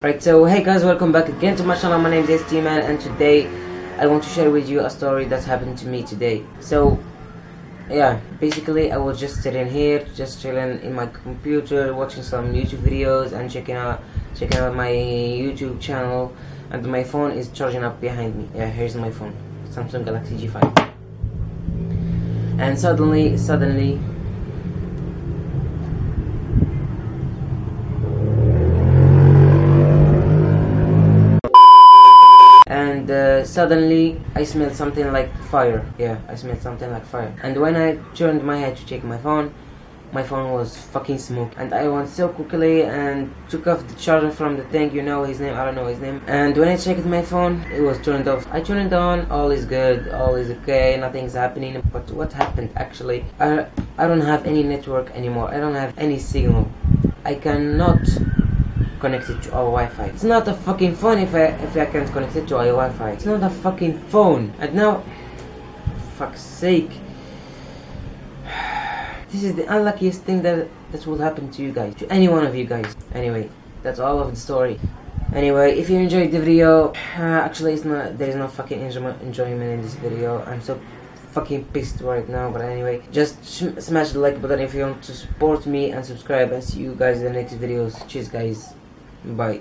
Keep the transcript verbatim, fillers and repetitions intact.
Right, so hey guys, welcome back again to my channel. My name is S T Man, and today I want to share with you a story that happened to me today. So yeah, basically I was just sitting here, just chilling in my computer, watching some YouTube videos and checking out checking out my YouTube channel, and my phone is charging up behind me. Yeah, here's my phone, Samsung Galaxy G five. And suddenly, suddenly And uh, suddenly I smelled something like fire. Yeah, I smelled something like fire. And when I turned my head to check my phone, my phone was fucking smoke. And I went so quickly and took off the charger from the thing, you know his name, I don't know his name. And when I checked my phone, it was turned off. I turned it on, all is good, all is okay, nothing's happening. But what happened actually, I, I don't have any network anymore. I don't have any signal. I cannot connected to our Wi-Fi. It's not a fucking phone if I if I can't connect it to our Wi-Fi. It's not a fucking phone. And now, fuck's sake, this is the unluckiest thing that that will happen to you guys, to any one of you guys. Anyway, that's all of the story. Anyway, if you enjoyed the video, uh, actually it's not there is no fucking enjoyment enjoyment in this video. I'm so fucking pissed right now. But anyway, just sh smash the like button if you want to support me, and subscribe, and see you guys in the next videos. Cheers guys. Bye.